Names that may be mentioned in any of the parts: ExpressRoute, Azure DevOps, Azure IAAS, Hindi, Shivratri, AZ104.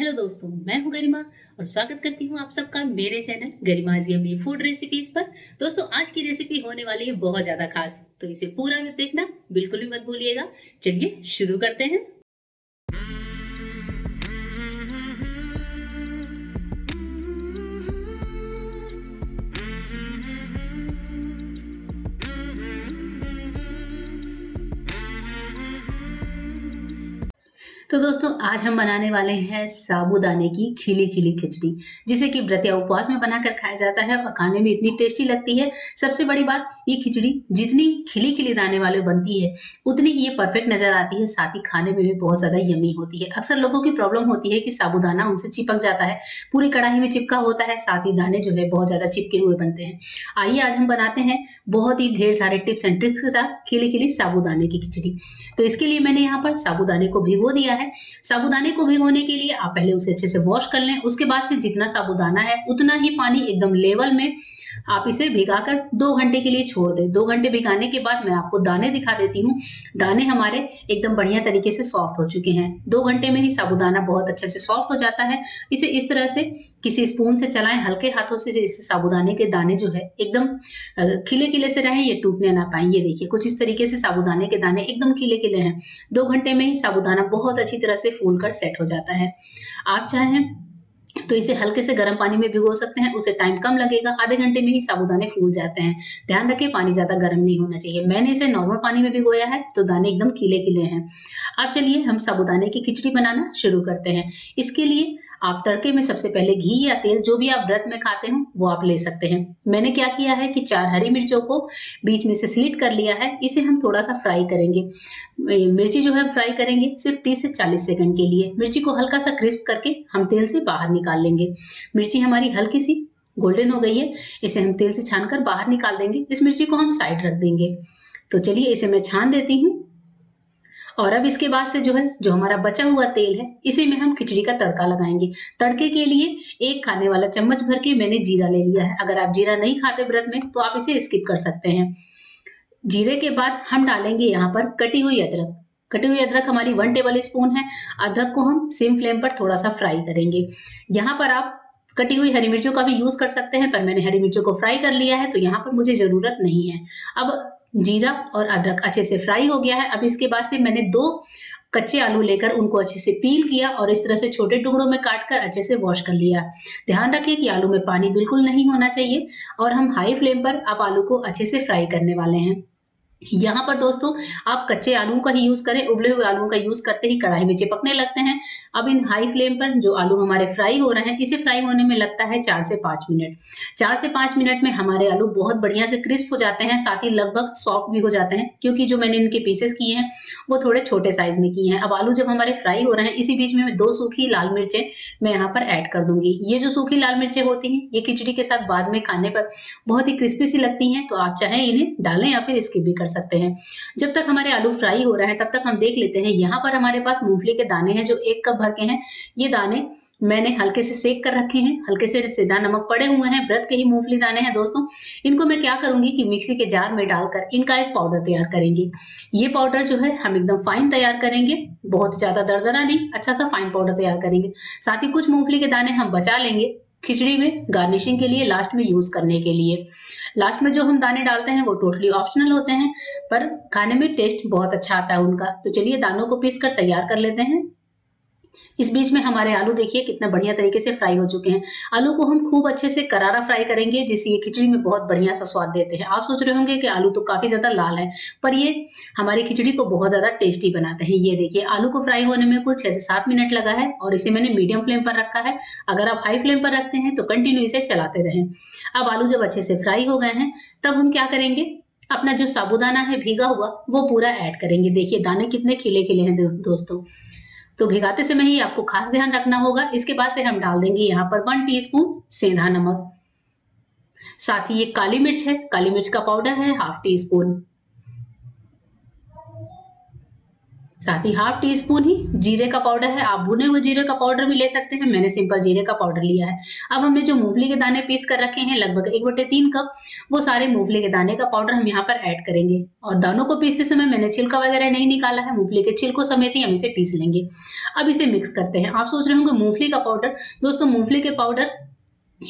Hello दोस्तों, मैं हूं गरिमा और स्वागत करती हूं आप सबका मेरे channel Garima's yummy food recipes पर। दोस्तों, आज की रेसिपी होने वाली है बहुत ज्यादा खास, तो इसे पूरा मत देखना, बिल्कुल भी मत भूलिएगा। चलिए शुरू करते हैं। तो दोस्तों, आज हम बनाने वाले हैं साबूदाने की खिली खिली खिचड़ी, जिसे कि व्रत या उपवास में बनाकर खाया जाता है और खाने में इतनी टेस्टी लगती है। सबसे बड़ी बात, ये खिचड़ी जितनी खिली खिली दाने वाले बनती है उतनी ही ये परफेक्ट नजर आती है, साथ ही खाने में भी बहुत ज्यादा यमी होती है। अक्सर लोगों की प्रॉब्लम होती है कि साबूदाना उनसे चिपक जाता है, पूरी कढ़ाई में चिपका होता है, साथ ही दाने जो है बहुत ज्यादा चिपके हुए बनते हैं। आइए आज हम बनाते हैं बहुत ही ढेर सारे टिप्स एंड ट्रिक्स के साथ खिली खिली साबूदाने की खिचड़ी। तो इसके लिए मैंने यहाँ पर साबूदाने को भिगो दिया। साबूदाने को भिगोने के लिए आप पहले उसे अच्छे से वॉश कर लें। उसके बाद से जितना साबूदाना है उतना ही पानी एकदम लेवल में आप इसे भिगाकर 2 घंटे के लिए छोड़ दें। 2 घंटे भिगाने के बाद मैं आपको दाने दिखा देती हूँ। दाने हमारे एकदम बढ़िया तरीके से सॉफ्ट हो चुके हैं। 2 घंटे में ही साबूदाना बहुत अच्छे से सॉफ्ट हो जाता है। इसे इस तरह से किसी स्पून से चलाएं, हल्के हाथों से। इस साबूदाने के दाने जो है एकदम खिले खिले से रहें, ये टूटने ना पाए। ये देखिए, कुछ इस तरीके से साबूदाने के दाने एकदम खिले खिले हैं। 2 घंटे में ही साबूदाना बहुत अच्छी तरह से फूलकर सेट हो जाता है। आप चाहें तो इसे हल्के से गर्म पानी में भिगो सकते हैं, उसे टाइम कम लगेगा। आधे घंटे में ही साबूदाने फूल जाते हैं। ध्यान रखें, पानी ज्यादा गर्म नहीं होना चाहिए। मैंने इसे नॉर्मल पानी में भिगोया है, तो दाने एकदम खिले खिले हैं। अब चलिए हम साबूदाने की खिचड़ी बनाना शुरू करते हैं। इसके लिए आप तड़के में सबसे पहले घी या तेल, जो भी आप व्रत में खाते हो वो आप ले सकते हैं। मैंने क्या किया है कि 4 हरी मिर्चों को बीच में से स्लिट कर लिया है। इसे हम थोड़ा सा फ्राई करेंगे। मिर्ची जो है फ्राई करेंगे सिर्फ 30 से 40 सेकंड के लिए। मिर्ची को हल्का सा क्रिस्प करके हम तेल से बाहर निकाल लेंगे। मिर्ची हमारी हल्की सी गोल्डन हो गई है, इसे हम तेल से छान कर बाहर निकाल देंगे। इस मिर्ची को हम साइड रख देंगे। तो चलिए इसे मैं छान देती हूँ। और अब इसके बाद से जो है, जो हमारा बचा हुआ तेल है, इसी में हम खिचड़ी का तड़का लगाएंगे। तड़के के लिए 1 खाने वाला चम्मच भर के मैंने जीरा ले लिया है। अगर आप जीरा नहीं खाते व्रत में तो आप इसे स्किप कर सकते हैं। जीरे के बाद हम डालेंगे यहाँ पर कटी हुई अदरक। कटी हुई अदरक हमारी 1 टेबल स्पून है। अदरक को हम सिम फ्लेम पर थोड़ा सा फ्राई करेंगे। यहाँ पर आप कटी हुई हरी मिर्चों का भी यूज कर सकते हैं, पर मैंने हरी मिर्चों को फ्राई कर लिया है तो यहाँ पर मुझे जरूरत नहीं है। अब जीरा और अदरक अच्छे से फ्राई हो गया है। अब इसके बाद से मैंने 2 कच्चे आलू लेकर उनको अच्छे से पील किया और इस तरह से छोटे टुकड़ों में काटकर अच्छे से वॉश कर लिया। ध्यान रखिए कि आलू में पानी बिल्कुल नहीं होना चाहिए और हम हाई फ्लेम पर अब आलू को अच्छे से फ्राई करने वाले हैं। यहाँ पर दोस्तों आप कच्चे आलू का ही यूज करें, उबले हुए आलू का यूज करते ही कढ़ाई में चिपकने लगते हैं। अब इन हाई फ्लेम पर जो आलू हमारे फ्राई हो रहे हैं, इसे फ्राई होने में लगता है 4 से 5 मिनट। 4 से 5 मिनट में हमारे आलू बहुत बढ़िया से क्रिस्प हो जाते हैं, साथ ही लगभग सॉफ्ट भी हो जाते हैं, क्योंकि जो मैंने इनके पीसेस किए हैं वो थोड़े छोटे साइज में किए हैं। अब आलू जब हमारे फ्राई हो रहे हैं, इसी बीच में 2 सूखी लाल मिर्चें मैं यहाँ पर ऐड कर दूंगी। ये जो सूखी लाल मिर्चें होती हैं, ये खिचड़ी के साथ बाद में खाने पर बहुत ही क्रिस्पी सी लगती हैं, तो आप चाहे इन्हें डालें या फिर स्किप भी कर सकते हैं। जब तक हमारे आलू फ्राई हो रहा है तब तक हम देख लेते हैं। यहाँ पर हमारे पास मूंगफली के दाने हैं, जो 1 कप भर के हैं। ये दाने मैंने हल्के से सेक कर रखे हैं, हल्के से सीधा नमक पड़े हुए हैं। व्रत के ही मूंगफली दाने हैं दोस्तों। इनको मैं क्या करूंगी कि मिक्सी के जार में डालकर इनका एक पाउडर तैयार करेंगे। ये पाउडर जो है हम एकदम फाइन तैयार करेंगे, बहुत ज्यादा दरदरा नहीं, अच्छा सा फाइन पाउडर तैयार करेंगे। साथ ही कुछ मूंगफली के दाने हम बचा लेंगे खिचड़ी में गार्निशिंग के लिए, लास्ट में यूज करने के लिए। लास्ट में जो हम दाने डालते हैं वो टोटली ऑप्शनल होते हैं, पर खाने में टेस्ट बहुत अच्छा आता है उनका। तो चलिए दानों को पीस कर तैयार कर लेते हैं। इस बीच में हमारे आलू देखिए कितना बढ़िया तरीके से फ्राई हो चुके हैं। आलू को हम खूब अच्छे से करारा फ्राई करेंगे, जिससे ये खिचड़ी में बहुत बढ़िया सा स्वाद देते हैं। आप सोच रहे होंगे कि आलू तो काफी ज्यादा लाल है, पर ये हमारी खिचड़ी को बहुत ज्यादा टेस्टी बनाते हैं। ये देखिए, आलू को फ्राई होने में कुल 6 से 7 मिनट लगा है और इसे मैंने मीडियम फ्लेम पर रखा है। अगर आप हाई फ्लेम पर रखते हैं तो कंटिन्यू इसे चलाते रहें। अब आलू जब अच्छे से फ्राई हो गए हैं, तब हम क्या करेंगे, अपना जो साबूदाना है भीगा हुआ वो पूरा ऐड करेंगे। देखिए दाने कितने खिले खिले हैं दोस्तों। तो भिगाते समय ही आपको खास ध्यान रखना होगा। इसके बाद से हम डाल देंगे यहाँ पर 1 टीस्पून सेंधा नमक, साथ ही ये काली मिर्च है, काली मिर्च का पाउडर है 1/2 टीस्पून। साथ ही हाफ टी स्पून ही जीरे का पाउडर है। आप भुने हुए जीरे का पाउडर भी ले सकते हैं, मैंने सिंपल जीरे का पाउडर लिया है। अब हमने जो मूंगफली के दाने पीस कर रखे हैं लगभग 1/3 कप, वो सारे मूंगफली के दाने का पाउडर हम यहाँ पर ऐड करेंगे। और दानों को पीसते समय मैंने छिलका वगैरह नहीं निकाला है, मूंगफली के छिलकों समेत ही हम इसे पीस लेंगे। अब इसे मिक्स करते हैं। आप सोच रहे होंगे मूंगफली का पाउडर, दोस्तों मूंगफली के पाउडर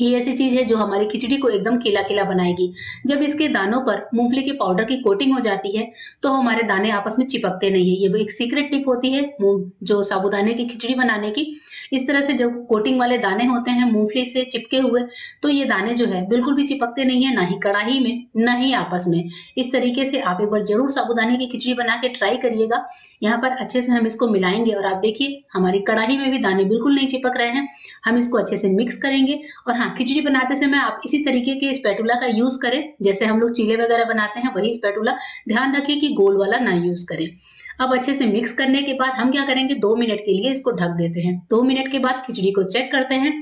ये ऐसी चीज़ है जो हमारी खिचड़ी को एकदम खिला खिला बनाएगी। जब इसके दानों पर मूंगफली के पाउडर की कोटिंग हो जाती है तो हमारे दाने आपस में चिपकते नहीं है। ये भी एक सीक्रेट टिप होती है जो साबुदाने की खिचड़ी बनाने की। इस तरह से जब कोटिंग वाले दाने होते हैं मूंगफली से चिपके हुए, तो ये दाने जो है बिल्कुल भी चिपकते नहीं है, ना ही कड़ाही में ना ही आपस में। इस तरीके से आप एक बार जरूर साबुदाने की खिचड़ी बना के ट्राई करिएगा। यहाँ पर अच्छे से हम इसको मिलाएंगे और आप देखिए हमारी कड़ाही में भी दाने बिल्कुल नहीं चिपक रहे हैं। हम इसको अच्छे से मिक्स करेंगे। और हाँ, खिचड़ी बनाते समय आप इसी तरीके के स्पैटूला का यूज करें, जैसे हम लोग चीले वगैरह बनाते हैं वही स्पैटूला। ध्यान रखें कि गोल वाला ना यूज करें। अब अच्छे से मिक्स करने के बाद हम क्या करेंगे, 2 मिनट के लिए इसको ढक देते हैं। 2 मिनट के बाद खिचड़ी को चेक करते हैं।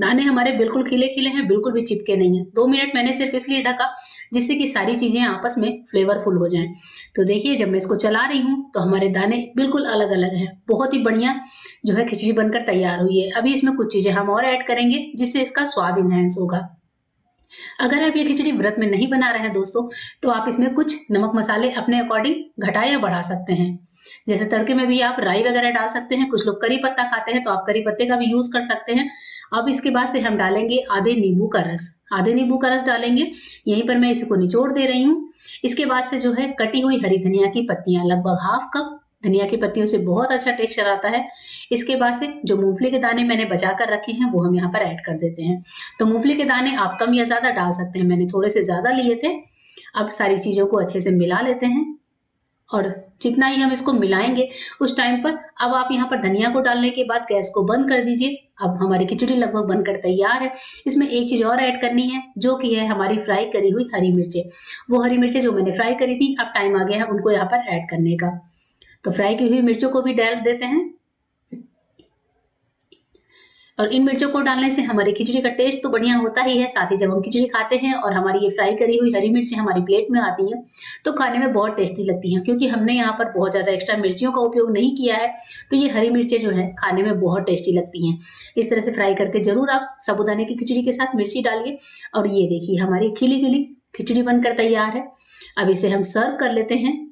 दाने हमारे बिल्कुल खिले खिले हैं, बिल्कुल भी चिपके नहीं है। 2 मिनट मैंने सिर्फ इसलिए ढका जिससे कि सारी चीजें आपस में फ्लेवरफुल हो जाएं। तो देखिए जब मैं इसको चला रही हूँ तो हमारे दाने बिल्कुल अलग अलग हैं। बहुत ही बढ़िया जो है खिचड़ी बनकर तैयार हुई है। अभी इसमें कुछ चीजें हम और ऐड करेंगे जिससे इसका स्वाद इनहेंस होगा। अगर आप ये खिचड़ी व्रत में नहीं बना रहे हैं दोस्तों, तो आप इसमें कुछ नमक मसाले अपने अकॉर्डिंग घटा या बढ़ा सकते हैं। जैसे तड़के में भी आप राई वगैरह डाल सकते हैं, कुछ लोग करी पत्ता खाते हैं तो आप करी पत्ते का भी यूज कर सकते हैं। अब इसके बाद से हम डालेंगे आधे नींबू का रस डालेंगे। यहीं पर मैं इसको निचोड़ दे रही हूँ। इसके बाद से जो है कटी हुई हरी धनिया की पत्तियां, लगभग हाफ कप धनिया की पत्तियों से बहुत अच्छा टेक्सचर आता है। इसके बाद से जो मूंगफली के दाने मैंने बचा कर रखे हैं वो हम यहाँ पर ऐड कर देते हैं। तो मूंगफली के दाने आप कम या ज्यादा डाल सकते हैं, मैंने थोड़े से ज्यादा लिए थे। अब सारी चीजों को अच्छे से मिला लेते हैं और जितना ही हम इसको मिलाएंगे उस टाइम पर अब आप यहाँ पर धनिया को डालने के बाद गैस को बंद कर दीजिए। अब हमारी खिचड़ी लगभग बनकर तैयार है। इसमें एक चीज और ऐड करनी है जो कि है हमारी फ्राई करी हुई हरी मिर्चें। वो हरी मिर्चें जो मैंने फ्राई करी थी, अब टाइम आ गया है उनको यहाँ पर ऐड करने का। तो फ्राई की हुई मिर्चों को भी डाल देते हैं। और इन मिर्चों को डालने से हमारी खिचड़ी का टेस्ट तो बढ़िया होता ही है, साथ ही जब हम खिचड़ी खाते हैं और हमारी ये फ्राई करी हुई हरी मिर्ची हमारी प्लेट में आती हैं तो खाने में बहुत टेस्टी लगती हैं। क्योंकि हमने यहाँ पर बहुत ज़्यादा एक्स्ट्रा मिर्चियों का उपयोग नहीं किया है, तो ये हरी मिर्चें जो है खाने में बहुत टेस्टी लगती हैं। इस तरह से फ्राई करके जरूर आप साबुदाने की खिचड़ी के साथ मिर्ची डालिए। और ये देखिए हमारी खिली खिली खिचड़ी बनकर तैयार है। अब इसे हम सर्व कर लेते हैं।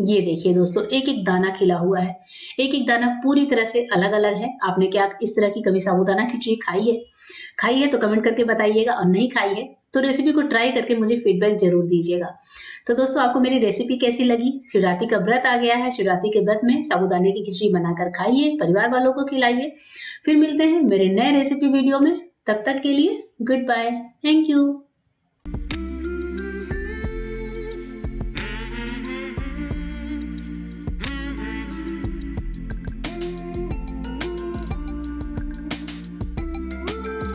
ये देखिए दोस्तों, एक एक दाना खिला हुआ है, एक एक दाना पूरी तरह से अलग अलग है। आपने क्या इस तरह की कभी साबूदाना खिचड़ी खाई है तो कमेंट करके बताइएगा, और नहीं खाई है तो रेसिपी को ट्राई करके मुझे फीडबैक जरूर दीजिएगा। तो दोस्तों आपको मेरी रेसिपी कैसी लगी? शिवरात्रि का व्रत आ गया है, शिवरात्रि के व्रत में साबूदाने की खिचड़ी बनाकर खाइए, परिवार वालों को खिलाइए। फिर मिलते हैं मेरे नए रेसिपी वीडियो में, तब तक के लिए गुड बाय, थैंक यू।